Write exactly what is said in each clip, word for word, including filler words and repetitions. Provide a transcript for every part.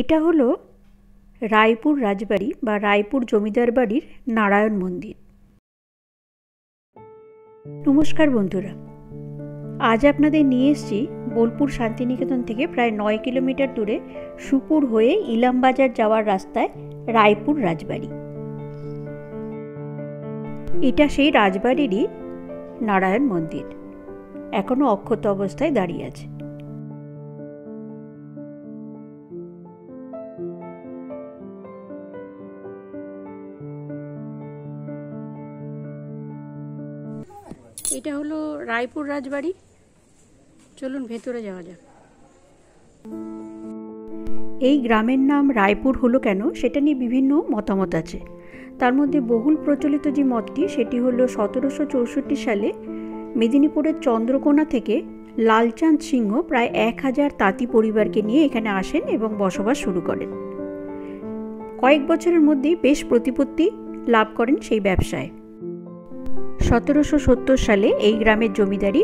এটা হলো রায়পুর রাজবাড়ি বা রায়পুর জমিদার বাড়ির নারায়ণ মন্দির। নমস্কার বন্ধুরা, আজ আপনাদের নিয়ে এসেছি বোলপুর শান্তিনিকেতন থেকে প্রায় নয় কিলোমিটার দূরে সুপুর হয়ে ইলামবাজার যাওয়ার রাস্তায় রায়পুর রাজবাড়ি। এটা সেই রাজবাড়িরই নারায়ণ মন্দির, এখনো অক্ষত অবস্থায় দাঁড়িয়ে আছে। এটা হলো রায়পুর রাজবাড়ি। চলুন ভেতরে যাওয়া যাক। এই গ্রামের নাম রায়পুর হলো কেন সেটা নিয়ে বিভিন্ন মতামত আছে। তার মধ্যে বহুল প্রচলিত যে মতটি সেটি হলো সতেরোশো চৌষট্টি সালে মেদিনীপুরের চন্দ্রকোনা থেকে লালচাঁদ সিংহ প্রায় এক হাজার তাঁতি পরিবারকে নিয়ে এখানে আসেন এবং বসবাস শুরু করেন। কয়েক বছরের মধ্যেই বেশ প্রতিপত্তি লাভ করেন সেই ব্যবসায়। সতেরোশো সত্তর সালে এই গ্রামের জমিদারি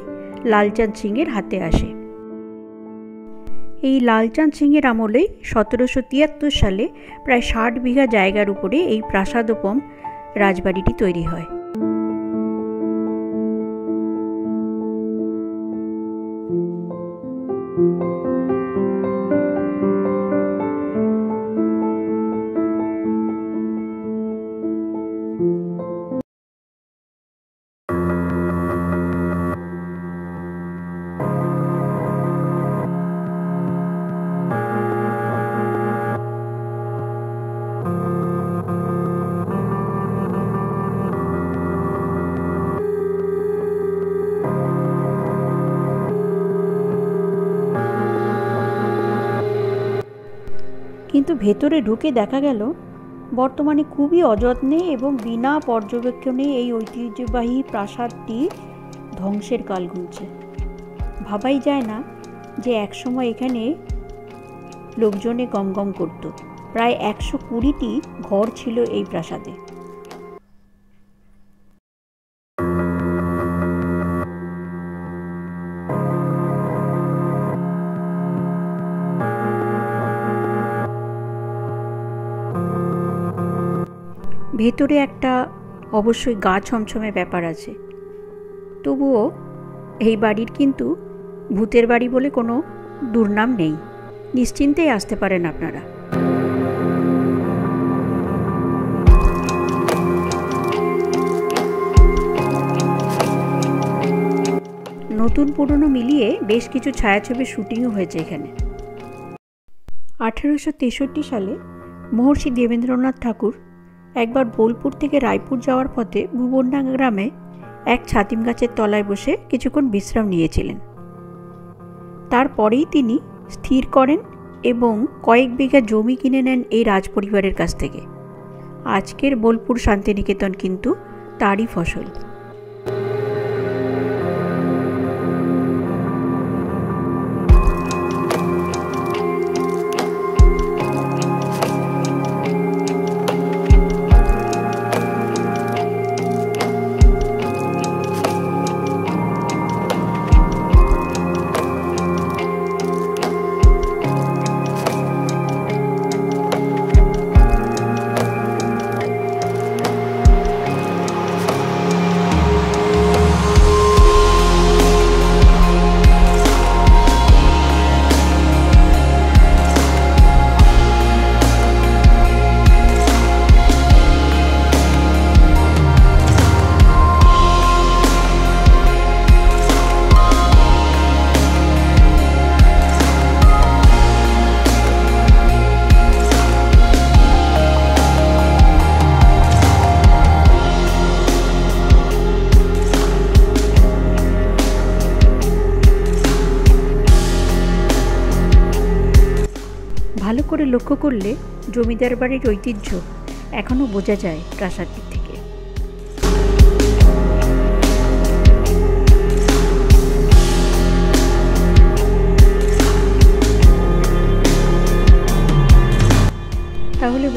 লালচাঁদ সিংয়ের হাতে আসে। এই লালচাঁদ সিংয়ের আমলেই সতেরোশো তিয়াত্তর সালে প্রায় ষাট বিঘা জায়গার উপরে এই প্রাসাদোপম রাজবাড়িটি তৈরি হয়। কিন্তু ভেতরে ঢুকে দেখা গেল বর্তমানে খুবই অযত্নে এবং বিনা পর্যবেক্ষণে এই ঐতিহ্যবাহী প্রাসাদটি ধ্বংসের কাল গুনছে। ভাবাই যায় না যে একসময় এখানে লোকজনে গমগম করত। প্রায় একশো কুড়িটি ঘর ছিল এই প্রাসাদে। ভেতরে একটা অবশ্যই গা ছমছমে ব্যাপার আছে, তবুও এই বাড়ির কিন্তু ভূতের বাড়ি বলে কোনো দুর্নাম নেই। নিশ্চিন্তেই আসতে পারেন আপনারা। নতুন পুরনো মিলিয়ে বেশ কিছু ছায়াছবির শুটিংও হয়েছে এখানে। আঠেরোশো তেষট্টি সালে মহর্ষি দেবেন্দ্রনাথ ঠাকুর একবার বোলপুর থেকে রায়পুর যাওয়ার পথে ভুবনডাঙ্গা গ্রামে এক ছাতিম গাছের তলায় বসে কিছুক্ষণ বিশ্রাম নিয়েছিলেন। তারপরেই তিনি স্থির করেন এবং কয়েক বিঘা জমি কিনে নেন এই রাজপরিবারের কাছ থেকে। আজকের বোলপুর শান্তিনিকেতন কিন্তু তারই ফসল। ভালো করে লক্ষ্য করলে জমিদার বাড়ির ঐতিহ্য এখনও বোঝা যায় প্রাসাদটি থেকে। তাহলে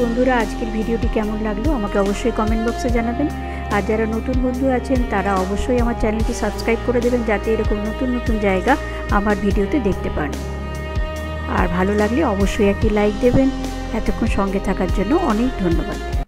বন্ধুরা, আজকের ভিডিওটি কেমন লাগলো আমাকে অবশ্যই কমেন্ট বক্সে জানাবেন। আর যারা নতুন বন্ধু আছেন তারা অবশ্যই আমার চ্যানেলটি সাবস্ক্রাইব করে দেবেন, যাতে এরকম নতুন নতুন জায়গা আমার ভিডিওতে দেখতে পান। और भालो लागले अवश्यई एकटी लाइक देवें। एतक्षण संगे थाकार जन्य अनेक धन्यवाद।